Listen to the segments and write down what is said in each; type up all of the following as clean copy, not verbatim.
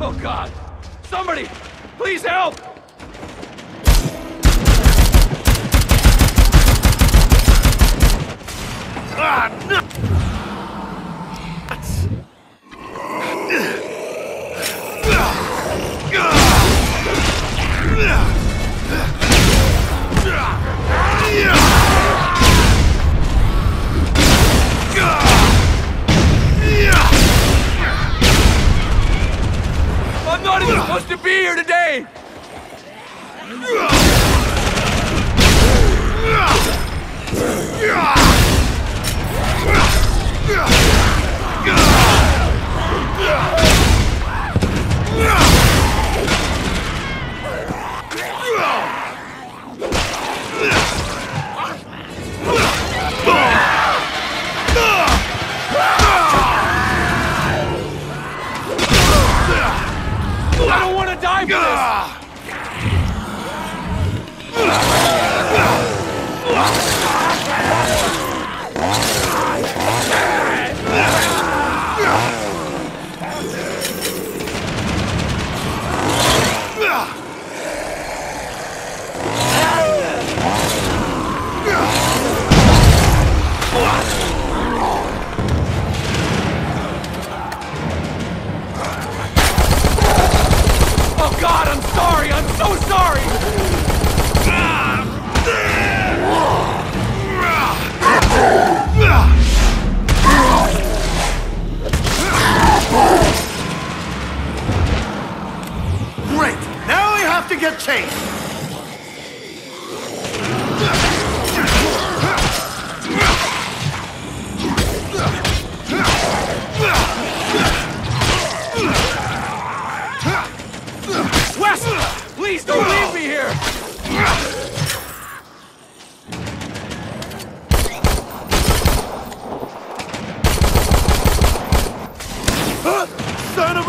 Oh God! Somebody, please help! Ah, no! I'm not even supposed to be here today! I don't want to die for this. God, I'm sorry! I'm so sorry! Great! Now we have to get changed! Please don't leave me here! Son of a...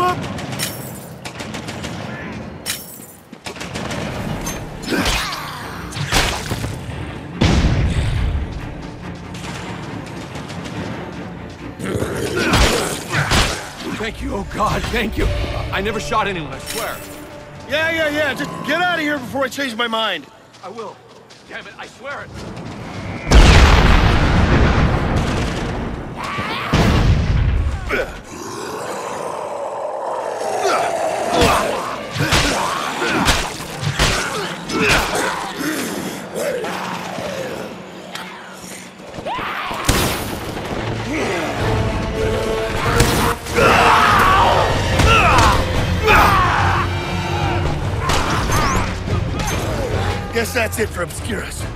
Thank you, oh God, thank you. I never shot anyone, I swear. Yeah. Just get out of here before I change my mind. I will. Damn it, I swear it. Guess that's it for Obscurus.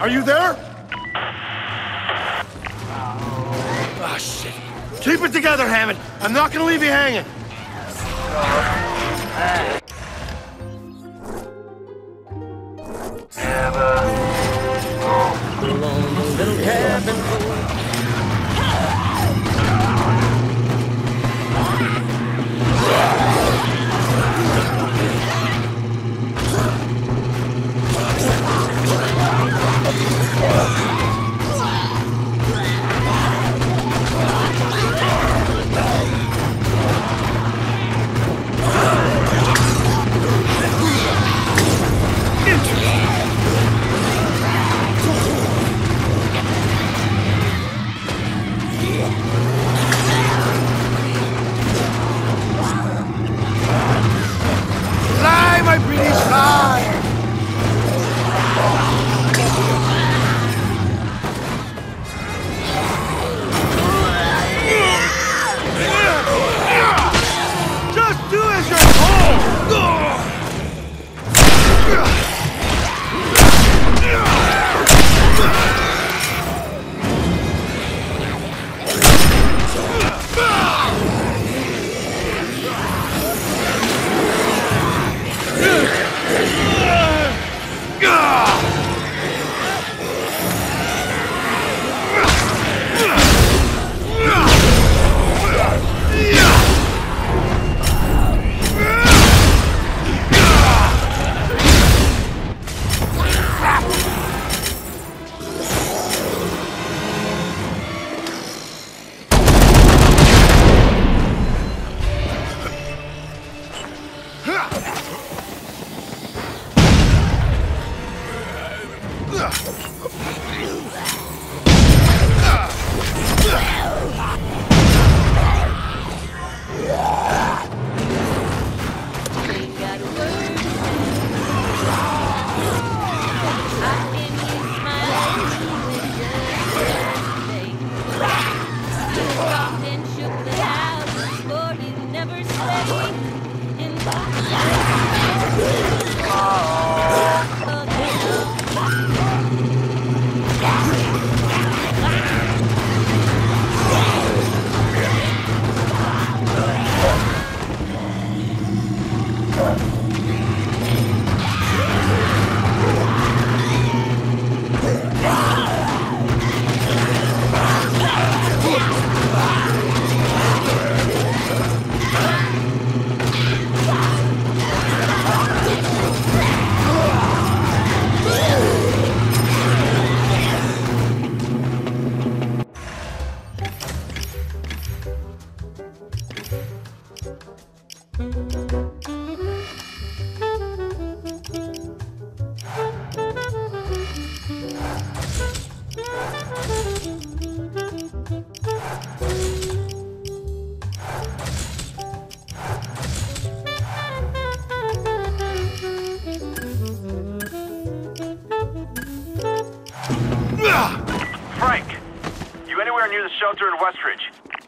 Are you there? Oh, shit. Keep it together, Hammond. I'm not gonna leave you hanging.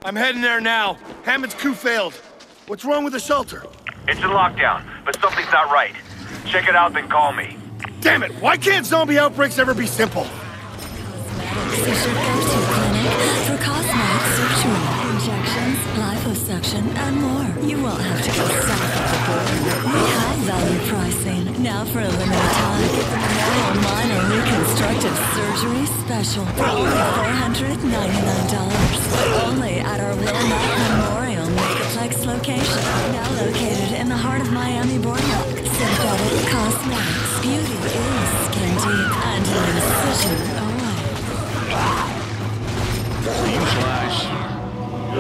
I'm heading there now. Hammond's coup failed. What's wrong with the shelter? It's in lockdown, but something's not right. Check it out, then call me. Damn it! Why can't zombie outbreaks ever be simple? For cosmetic surgery, injections, liposuction, and more. You won't have to go south of the border. We have value pricing. Now for a limited time. Metal minor reconstructive surgery special. For only $499. Only at our Willamette Memorial Megaplex location. Now located in the heart of Miami, Boardwalk. Synthetic cosmetics. Beauty is skin deep and an incision away. Clean slash. All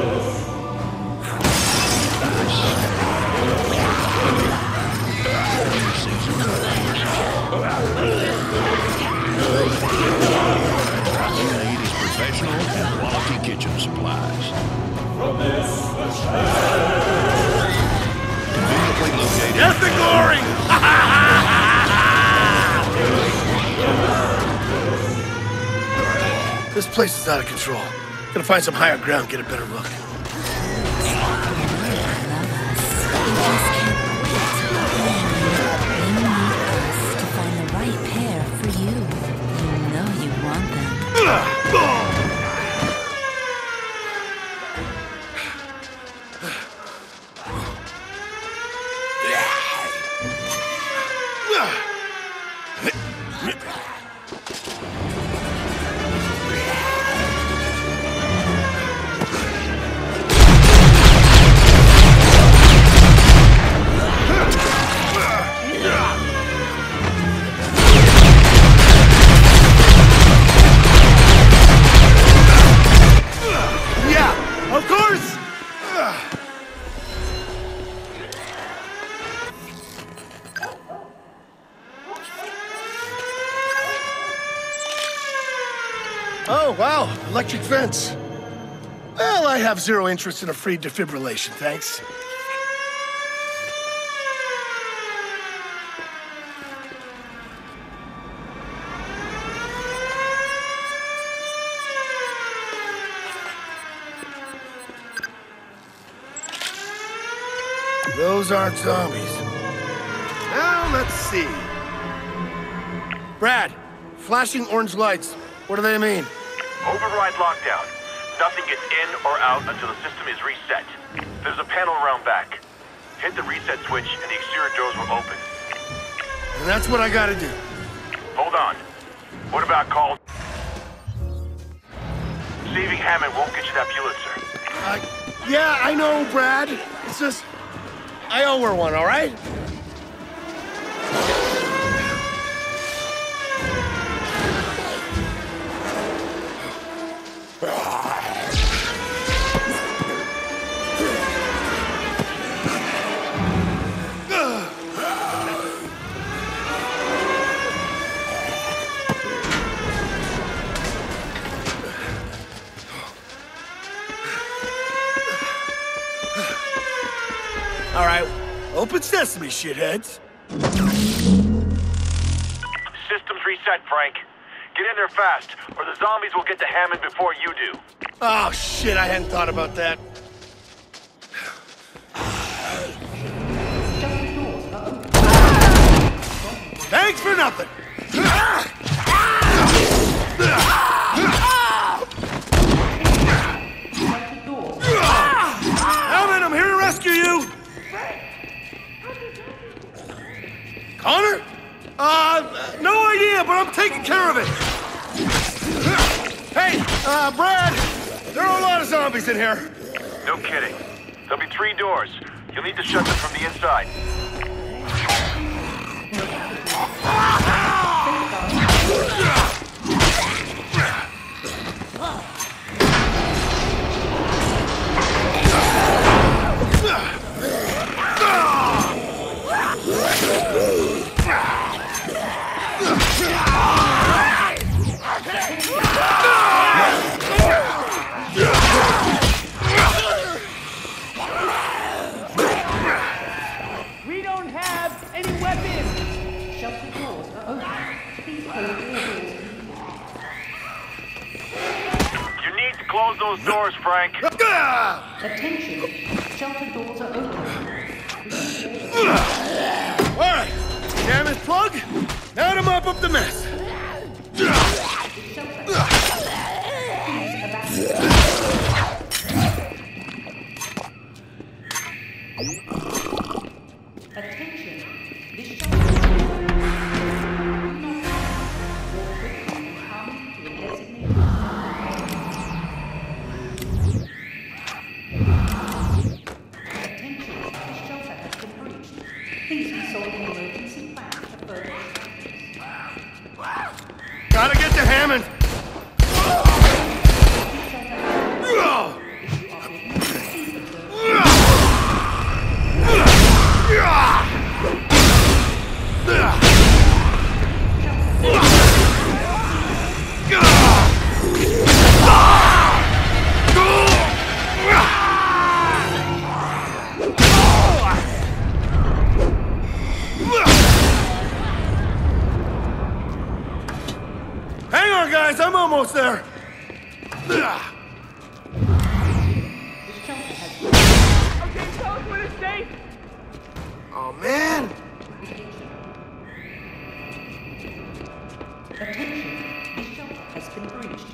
you need is professional and quality kitchen supplies. From this, conveniently located. That's the glory! This place is out of control. Gonna find some higher ground, get a better look. Electric fence. Well, I have zero interest in a free defibrillation, thanks. Those aren't zombies. Now, let's see. Brad, flashing orange lights. What do they mean? Override lockdown. Nothing gets in or out until the system is reset. There's a panel around back. Hit the reset switch and the exterior doors will open. And that's what I gotta do. Hold on. What about Calder? Saving Hammond won't get you that Pulitzer. Yeah, I know, Brad. It's just... I owe her one, all right? Open sesame, shitheads. Systems reset, Frank. Get in there fast, or the zombies will get to Hammond before you do. Oh, shit, I hadn't thought about that. Thanks for nothing! Hammond, I'm here to rescue you! Connor? No idea, but I'm taking care of it. Hey, Brad, there are a lot of zombies in here. No kidding. There'll be 3 doors. You'll need to shut them from the inside. We don't have any weapons. Shut the doors. You need to close those doors, Frank. Attention. Shelter doors are open. All right. Damn it, plug. Now to mop up the mess. Attention. This shelter has been breached. Please consult an emergency plan to further. Gotta get to Hammond! Hang on, guys, I'm almost there. Okay, tell us when it's safe. Oh, man. Attention, this shelter has been breached.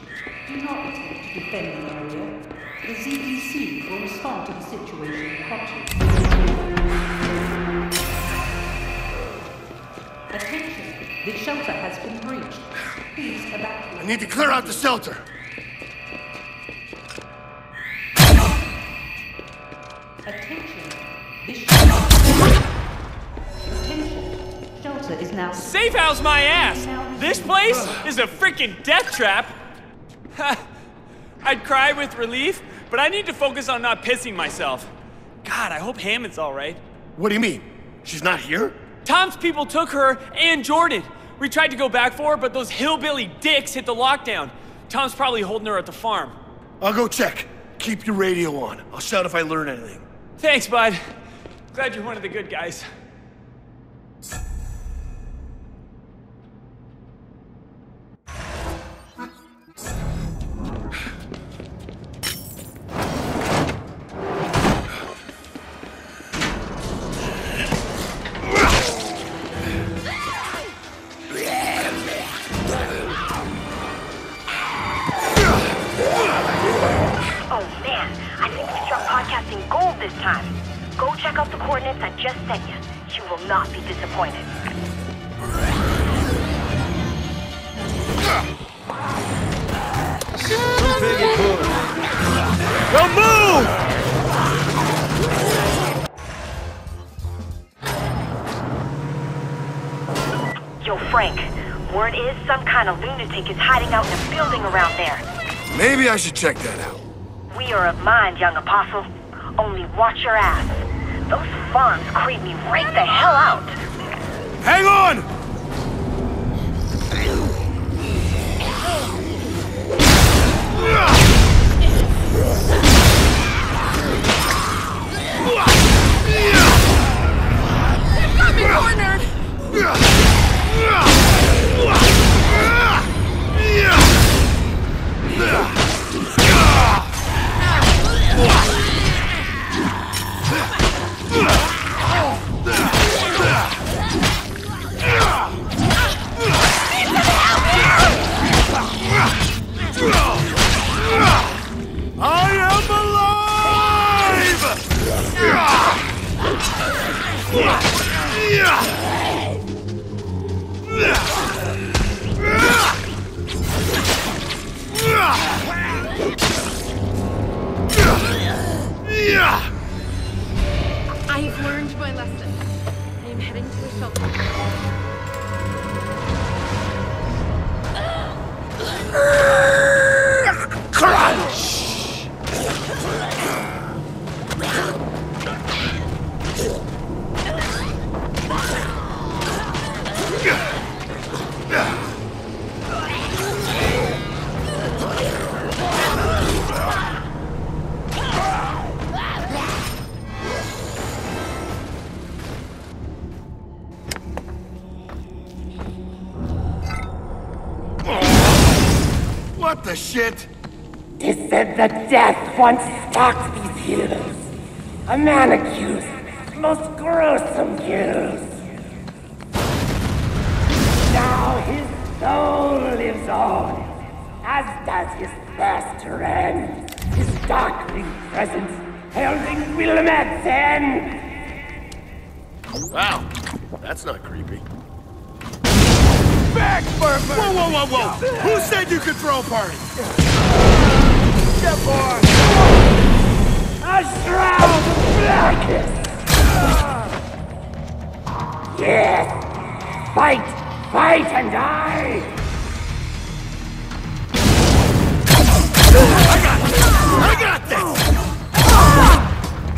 Do not attempt to defend the area. The ZDC will respond to the situation promptly. Attention, this shelter has been breached. Please evacuate. I need to clear out the shelter. Attention, this shelter. Attention, shelter is now safe house my ass. This place is a freaking death trap! I'd cry with relief, but I need to focus on not pissing myself. God, I hope Hammond's alright. What do you mean? She's not here? Tom's people took her and Jordan. We tried to go back for her, but those hillbilly dicks hit the lockdown. Tom's probably holding her at the farm. I'll go check. Keep your radio on. I'll shout if I learn anything. Thanks, bud. Glad you're one of the good guys. A lunatic is hiding out in a building around there. Maybe I should check that out. We are of mind, young apostle. Only watch your ass. Those farms creep me right the hell out. Hang on! Shit. They said that death once stalked these heroes. A man accused, most gruesome heroes. Now his soul lives on, as does his thirst to rend, his darkling presence heralding Willamette's end. Wow, that's not creepy. Back, Burford! Whoa, whoa, whoa, whoa! Who said you could throw a party? Step on! A shroud of blackness! Yes! Fight! Fight and die! I got this!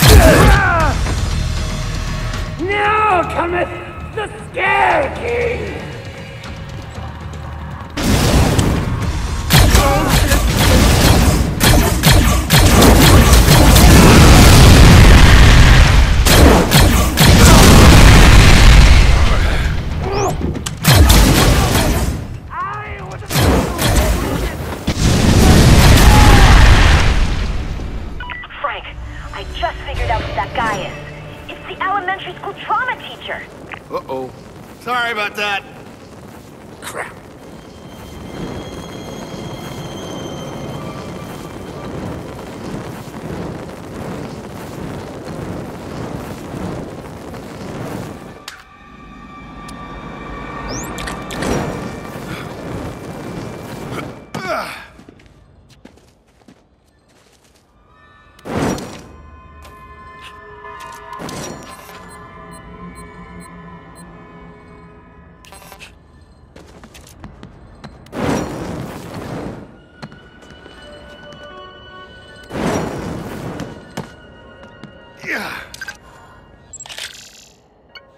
I got this! Now cometh the Scare King! Sorry about that. Crap.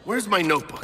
Where's my notebook?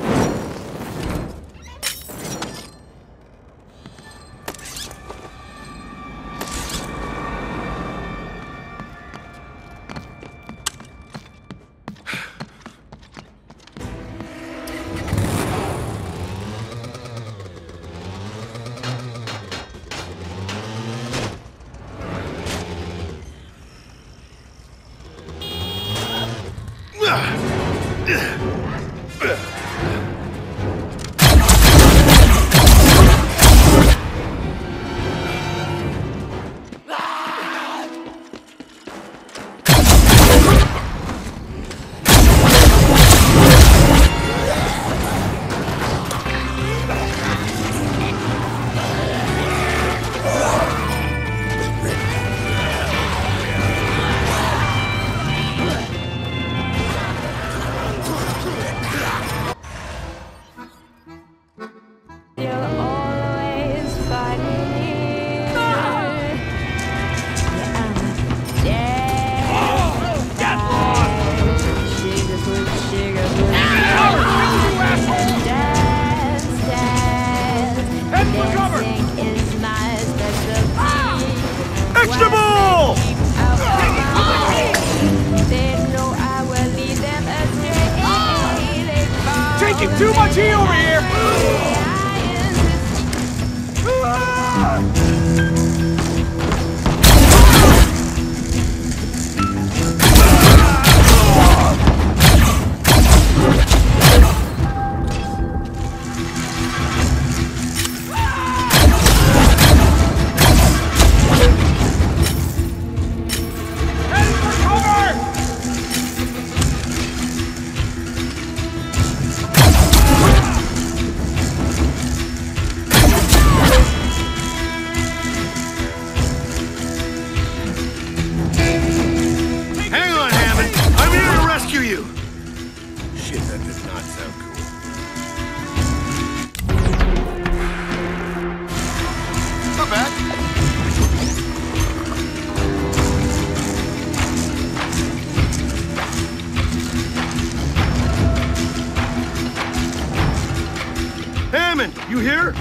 Hammond, you hear?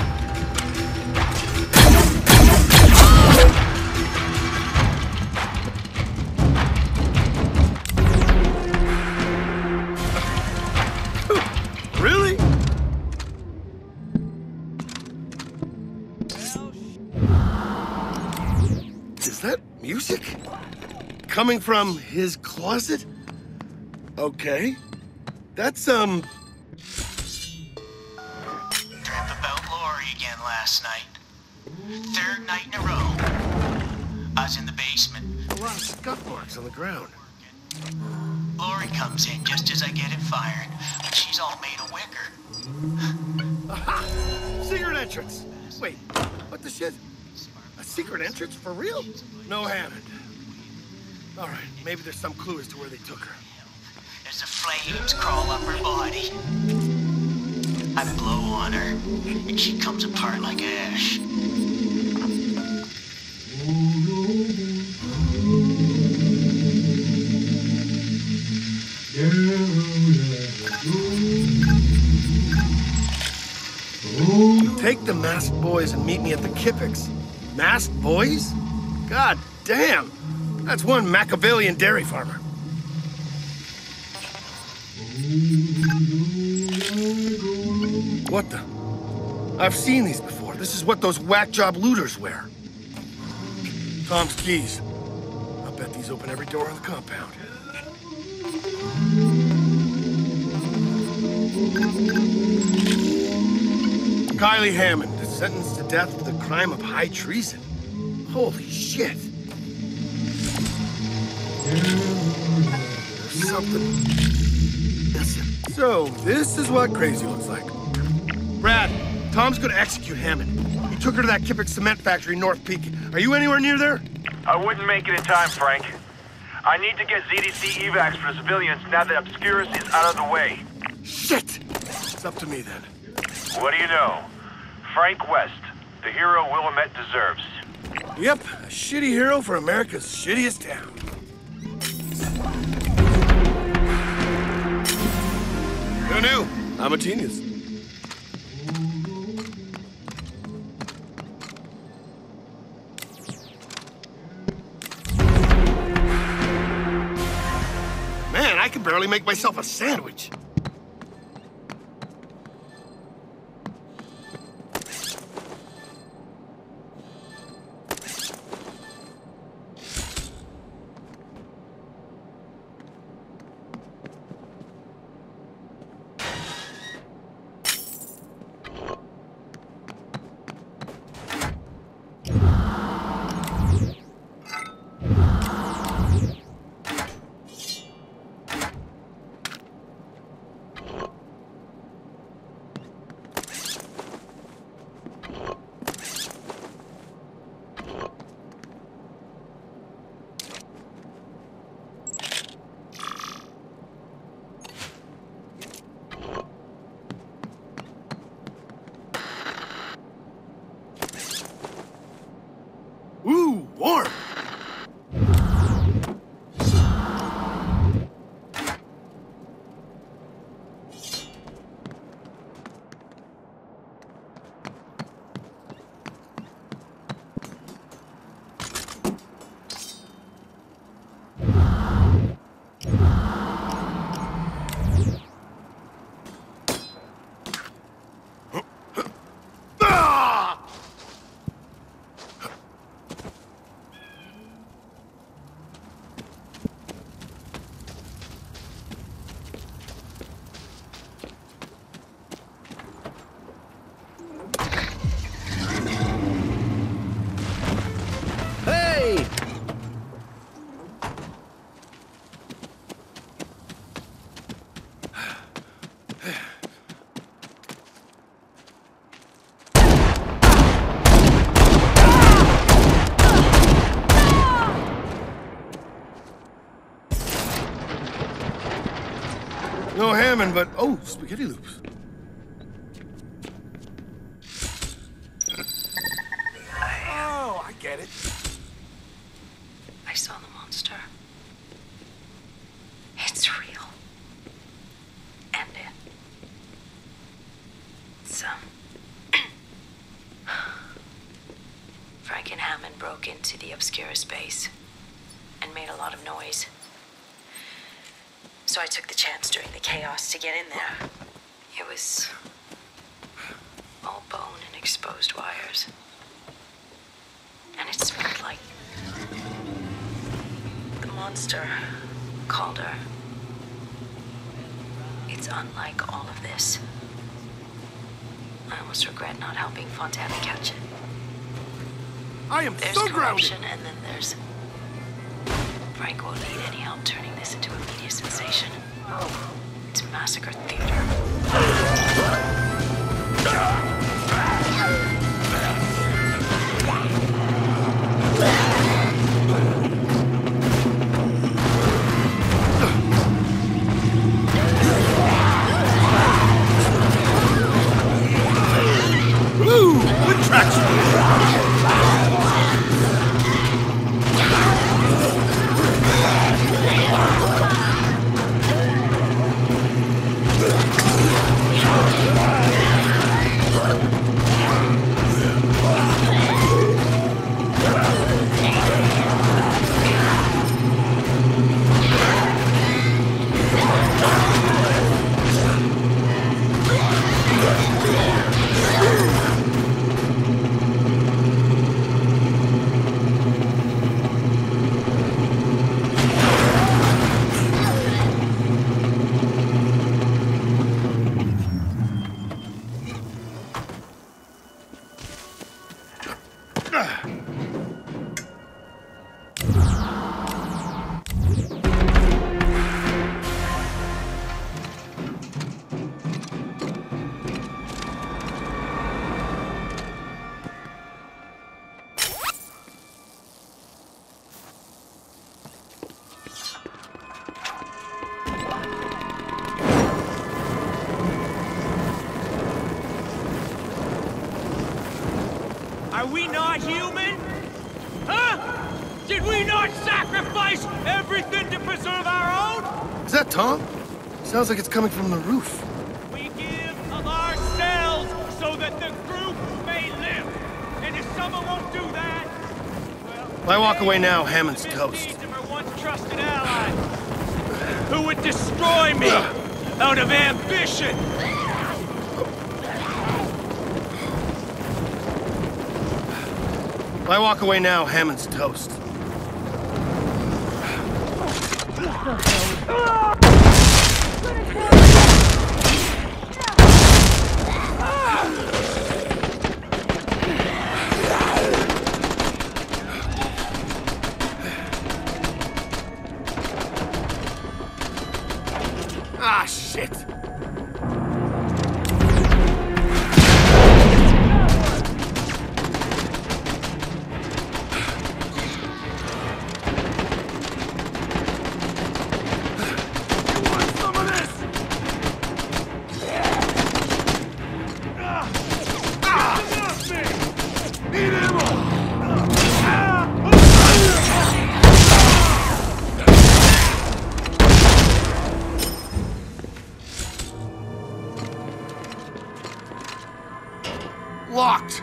Really? Is that music? Coming from his closet? Okay. That's, about Lori again last night. Third night in a row. I was in the basement. A lot of scuff marks on the ground. Lori comes in just as I get it fired, but she's all made of wicker. Aha! Secret entrance! Wait, what the shit? A secret entrance? For real? No, Hammond. All right, maybe there's some clue as to where they took her. As the flames crawl up her body, I blow on her, and she comes apart like ash. Take the masked boys and meet me at the Kippix. Masked boys? God damn! That's one Machiavellian dairy farmer. What the? I've seen these before. This is what those whack job looters wear. Tom's keys. I'll bet these open every door on the compound. Kylie Hammond is sentenced to death for the crime of high treason. Holy shit. There's something. So, this is what crazy looks like. Brad, Tom's gonna execute Hammond. He took her to that Kippert cement factory in North Peak. Are you anywhere near there? I wouldn't make it in time, Frank. I need to get ZDC evacs for civilians now that Obscurus is out of the way. Shit! It's up to me then. What do you know? Frank West, the hero Willamette deserves. Yep, a shitty hero for America's shittiest town. Who knew? I'm a genius. Man, I can barely make myself a sandwich. No Hammond, but oh, spaghetti loops. Oh, I get it. I saw the monster. It's real. And it's broke into the Obscura space and made a lot of noise. So I took the chance during the chaos to get in there. It was all bone and exposed wires. And it smelled like the monster, Calder. It's unlike all of this. I almost regret not helping Fontana catch it. I am so grounded! There's corruption, and then there's... Frank won't need any help turning this into a media sensation. It's massacre theater. Are we not human? Huh? Did we not sacrifice everything to preserve our own? Is that Tom? Sounds like it's coming from the roof. We give of ourselves so that the group may live. And if someone won't do that, well... If I walk away now, Hammond's toast. ...of her once trusted ally, who would destroy me out of ambition. If I walk away now, Hammond's toast. Ah, shit! Locked! If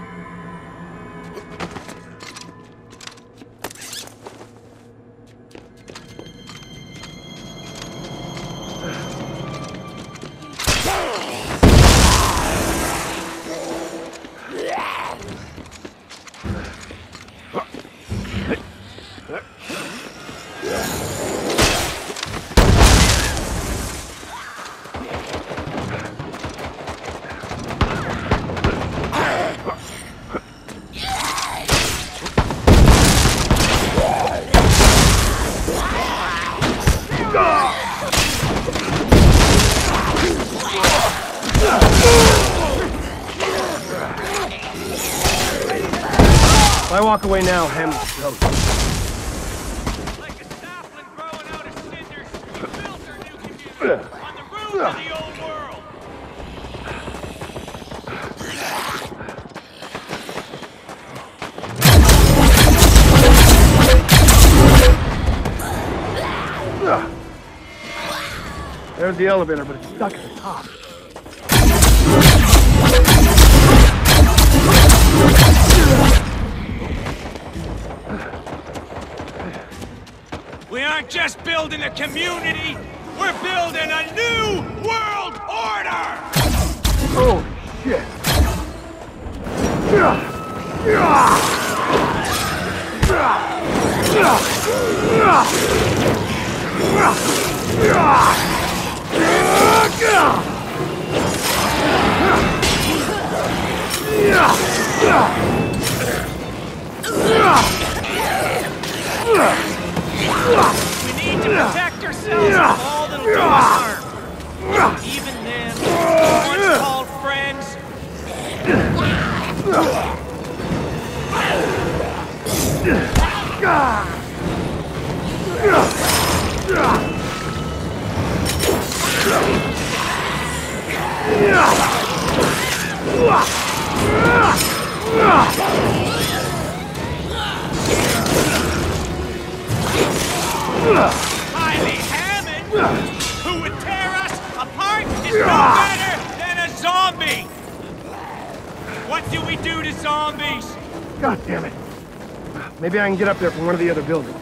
I walk away now, Hammond's toast. Like a sapling growing out of cinders, we built our new community on the ruins of the old world. There's the elevator, but it's stuck at the top. just building a community, we're building a new world order! Oh, shit. We need to protect ourselves from all that'll do us harm. Even then, once called friends. Highly Hammond, who would tear us apart, is no better than a zombie! What do we do to zombies? God damn it. Maybe I can get up there from one of the other buildings.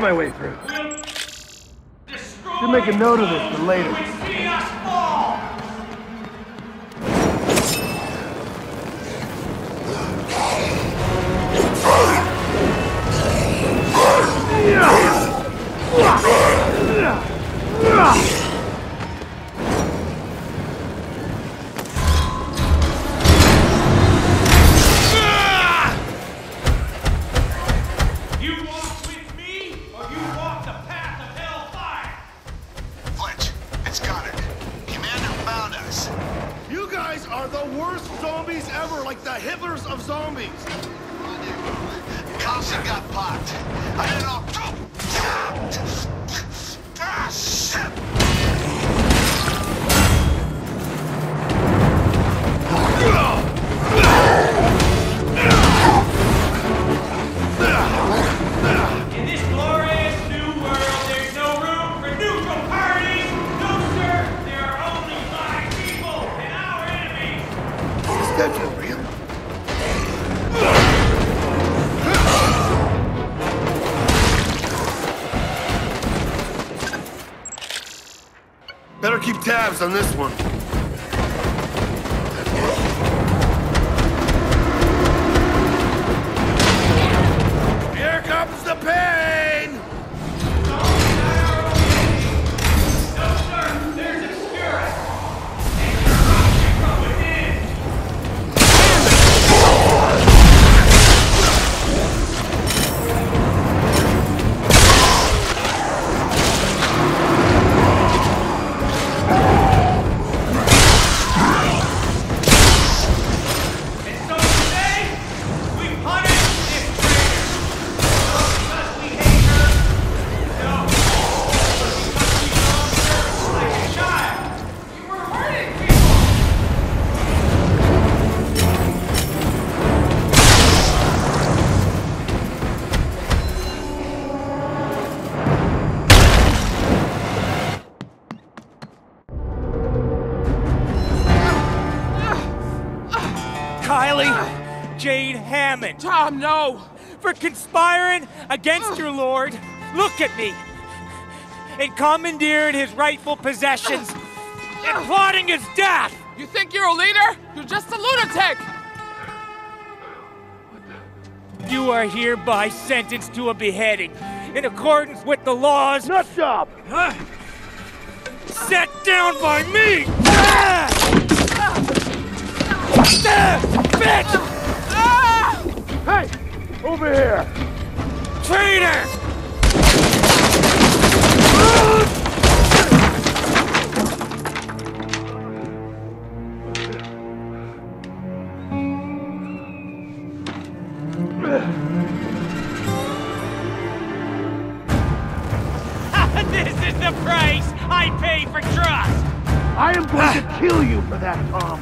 My way through. Should make a note of this for later. Tabs on this one. Here comes the pain! No, sir, there's Obscura. And you're rocking from within. Jade Hammond. Tom, no! For conspiring against your lord, look at me, and commandeered his rightful possessions, and plotting his death! You think you're a leader? You're just a lunatic! You are hereby sentenced to a beheading, in accordance with the laws... Nuts up! Set down by me! Bitch! Hey! Over here! Traitor! This is the price I pay for trust! I am going to kill you for that, Tom!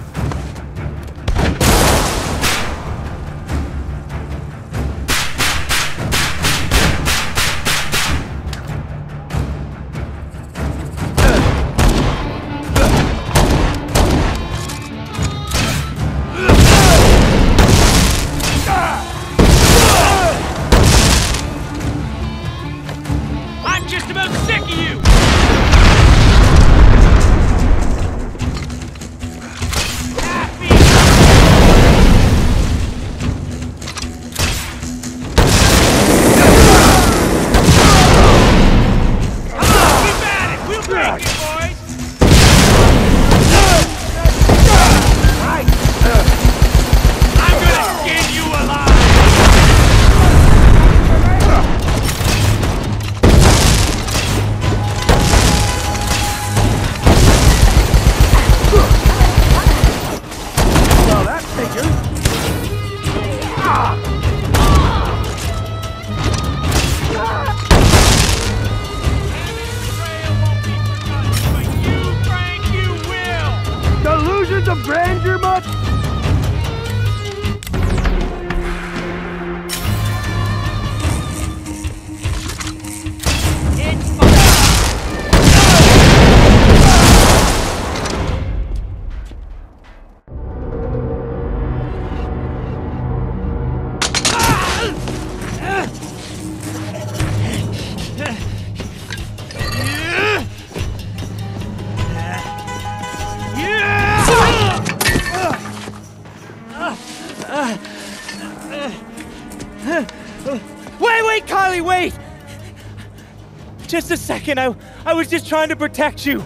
Just a second, I was just trying to protect you.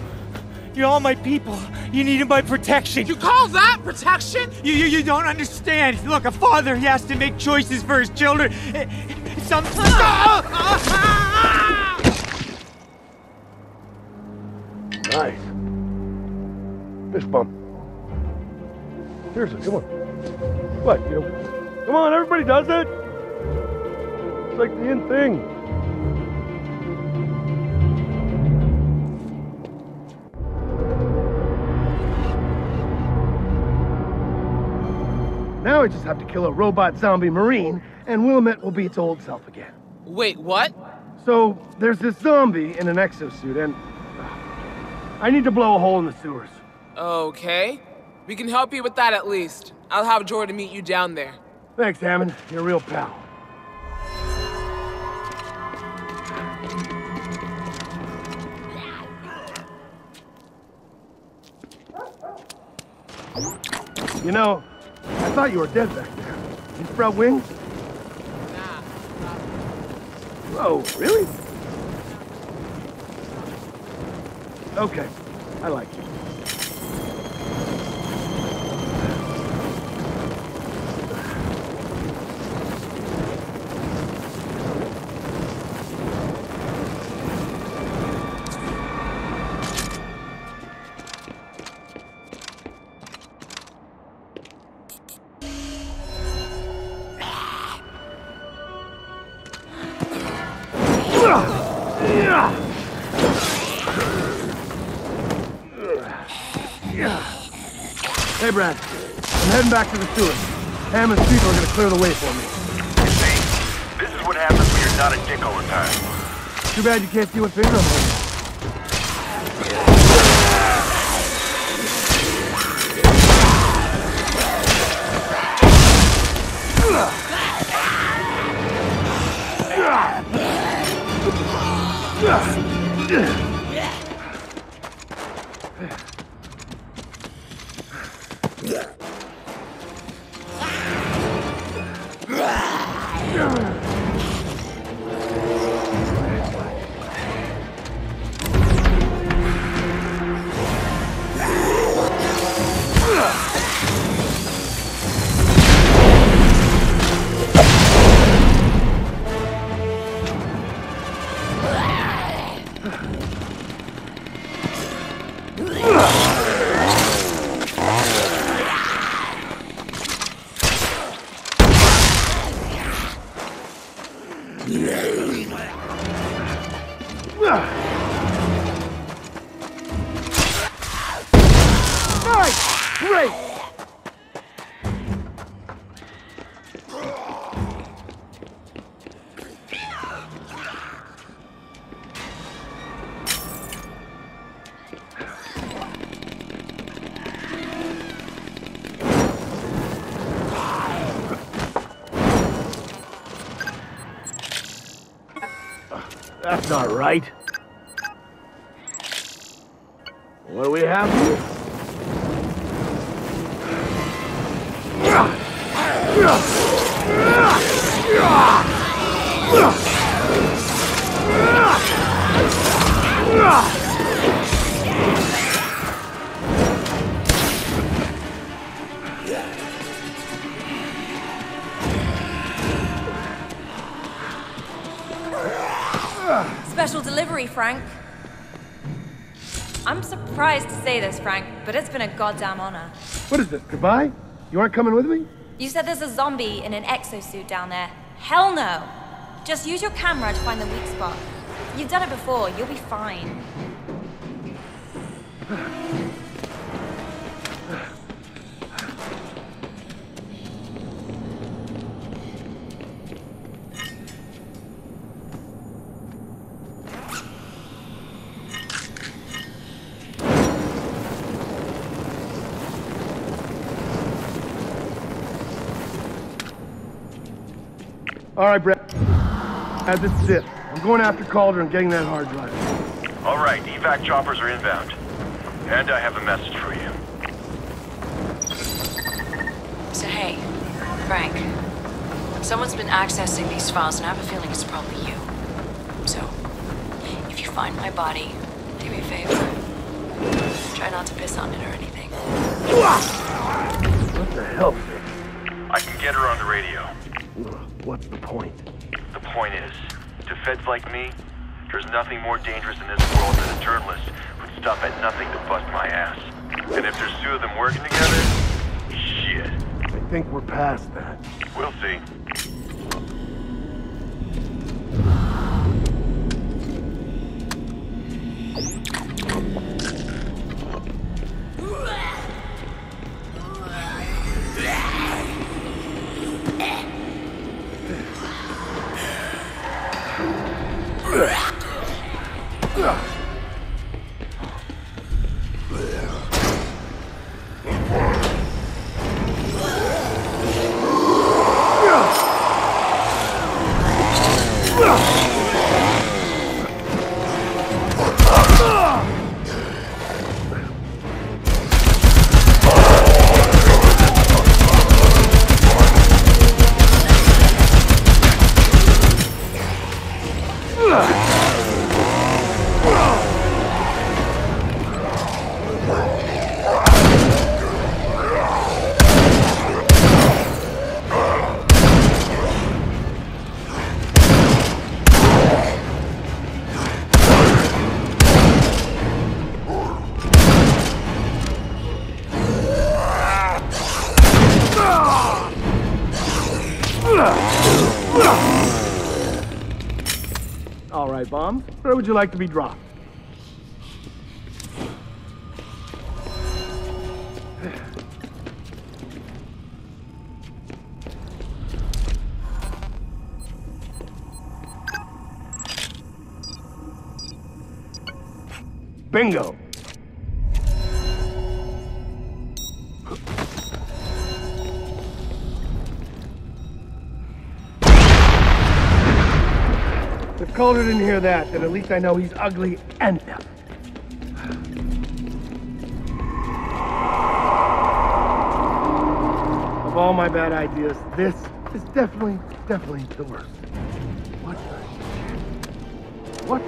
You're all my people. You needed my protection. You call that protection? You don't understand. Look, a father, he has to make choices for his children. Sometimes... Nice. Fist bump. Seriously, come on. What, you know? Come on, everybody does it. It's like the in thing. Now I just have to kill a robot zombie marine, and Willamette will be its old self again. Wait, what? So, there's this zombie in an exosuit, and... I need to blow a hole in the sewers. Okay. We can help you with that at least. I'll have Jordan meet you down there. Thanks, Hammond. You're a real pal. You know... I thought you were dead back there. You sprout wings? Nah. Whoa, really? Okay, I like you. Hey, Brad. I'm heading back to the sewers. Hammond's people are gonna clear the way for me. You see? This is what happens when you're not a dick all the time. Too bad you can't see what finger I'm holding. That's not right. What do we have here? Special delivery, Frank. I'm surprised to say this, Frank, but it's been a goddamn honor. What is this, goodbye? You aren't coming with me? You said there's a zombie in an exosuit down there. Hell no! Just use your camera to find the weak spot. You've done it before, you'll be fine. All right, Brad. As it sits, I'm going after Calder and getting that hard drive. All right, evac choppers are inbound. And I have a message for you. So, hey, Frank. Someone's been accessing these files, and I have a feeling it's probably you. So, if you find my body, do me a favor. Try not to piss on it or anything. What the hell is this? I can get her on the radio. What's the point? The point is, to feds like me, there's nothing more dangerous in this world than a journalist who'd stop at nothing to bust my ass. And if there's two of them working together, shit. I think we're past that. We'll see. Bomb? Where would you like to be dropped? Bingo! Calder didn't hear that, then at least I know he's ugly and tough. Of all my bad ideas, this is definitely the worst. What?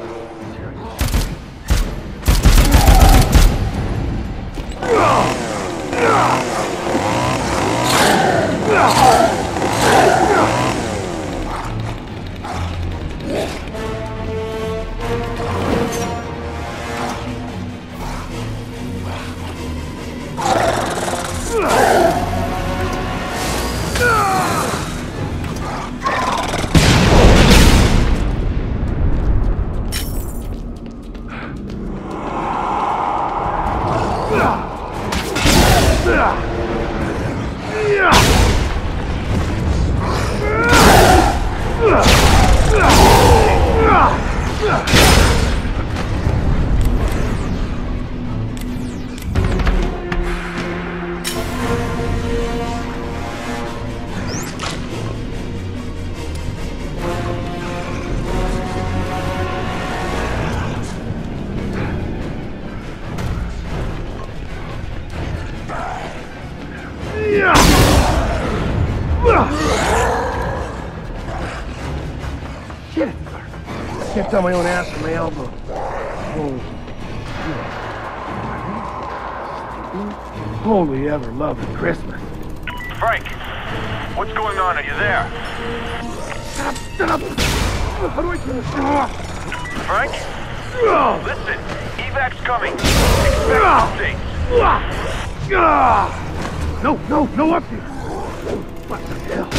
On my own ass from my elbow. Holy ever loving Christmas. Frank, what's going on? Are you there? Shut up! How do I turn this thing off? Frank? Listen, evac's coming. Expect updates. No updates. What the hell?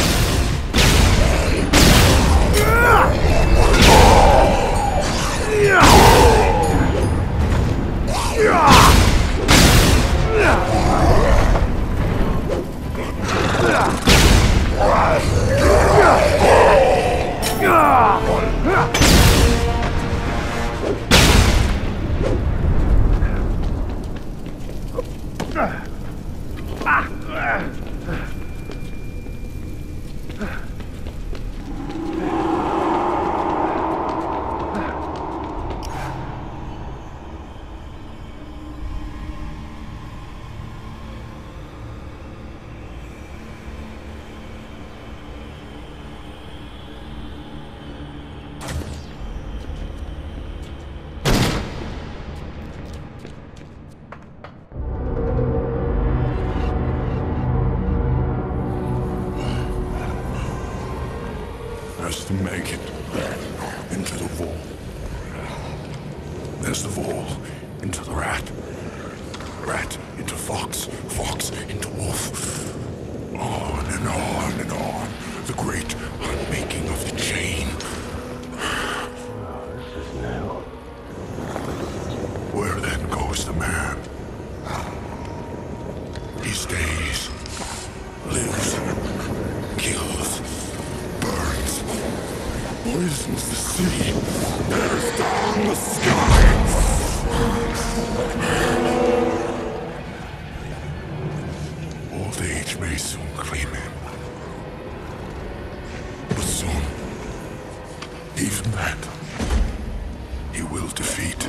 To make it into the wall. There's the wall into the rat. Rat into fox. Fox into wolf. On and on and on. The great unmaking of the chain. Oh, this is new. Where then goes the man? He stays. Lives. Kills. Poisons the sea, bears down the sky. Old age may soon claim him, but soon, even that, he will defeat.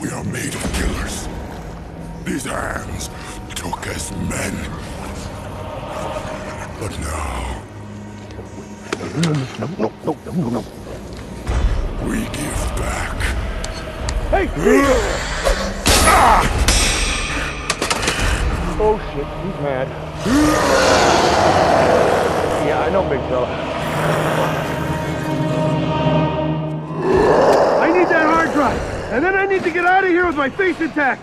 We are made of killers. These hands took us men, but now. No. We give back. Hey! Oh shit, he's mad. Yeah, I know, big fella. I need that hard drive, and then I need to get out of here with my face intact.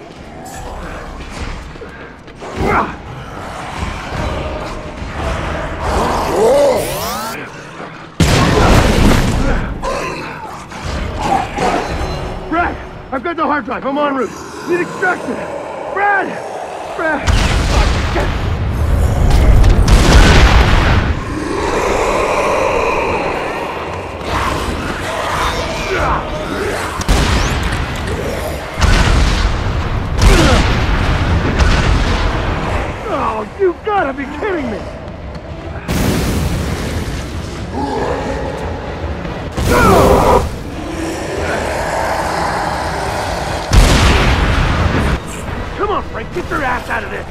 I've got the hard drive, I'm en route. Need extraction! Brad! Oh, you've gotta be kidding me! Come on, Frank, get your ass out of this!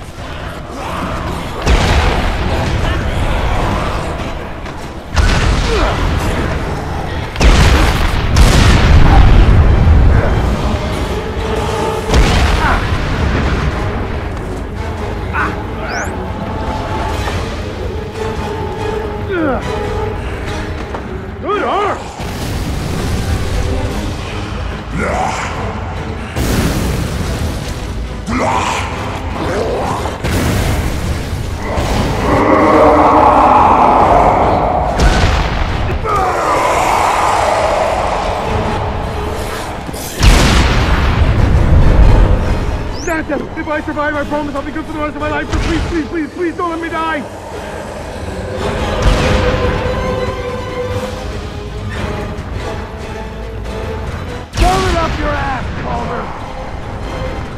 If I survive, I promise I'll be good for the rest of my life, but please, please, please, please don't let me die! Blow it up your ass, Calder!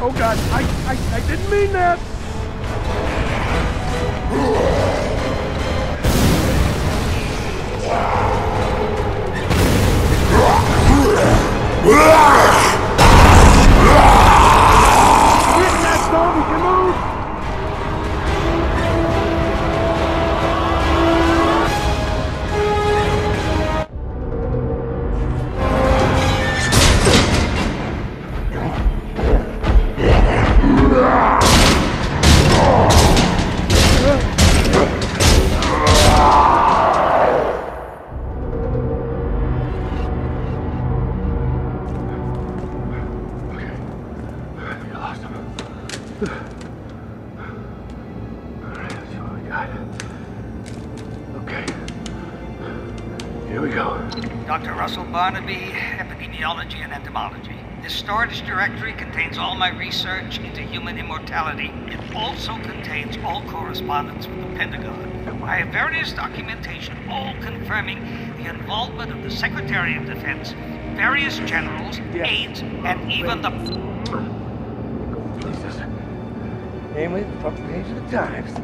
Oh god, I didn't mean that! Research into human immortality. It also contains all correspondence with the Pentagon. I have various documentation, all confirming the involvement of the Secretary of Defense, various generals, aides, and even the... places. Namely, the front page of the Times.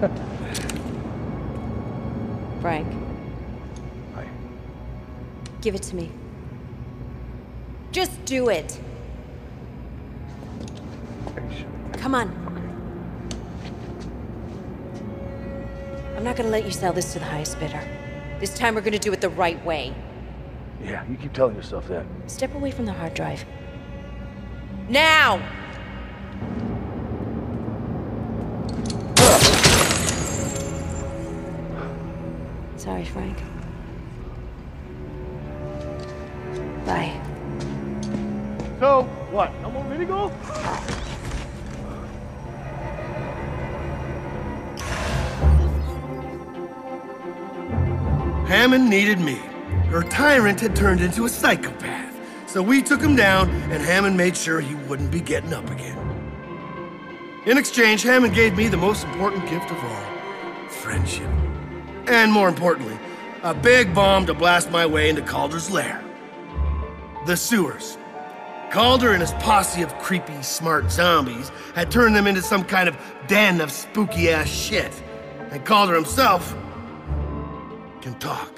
Frank. Hi. Give it to me. Just do it. Come on. Okay. I'm not gonna let you sell this to the highest bidder. This time we're gonna do it the right way. Yeah, you keep telling yourself that. Step away from the hard drive. Now! Sorry, Frank. Bye. So, what? No more mini golf? Hammond needed me. Her tyrant had turned into a psychopath. So we took him down, and Hammond made sure he wouldn't be getting up again. In exchange, Hammond gave me the most important gift of all. Friendship. And more importantly, a big bomb to blast my way into Calder's lair. The sewers. Calder and his posse of creepy, smart zombies had turned them into some kind of den of spooky-ass shit. And Calder himself... can talk.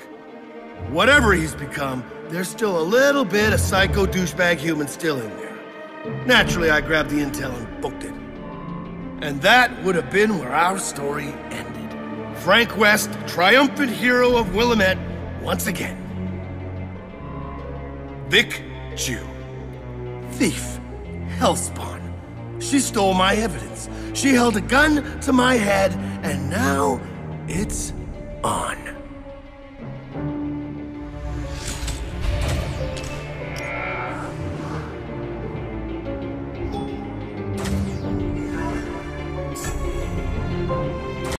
Whatever he's become, there's still a little bit of psycho douchebag human still in there. Naturally, I grabbed the intel and booked it. And that would have been where our story ended. Frank West, triumphant hero of Willamette, once again. Vic Chu. Thief. Hellspawn. She stole my evidence. She held a gun to my head, and now it's on.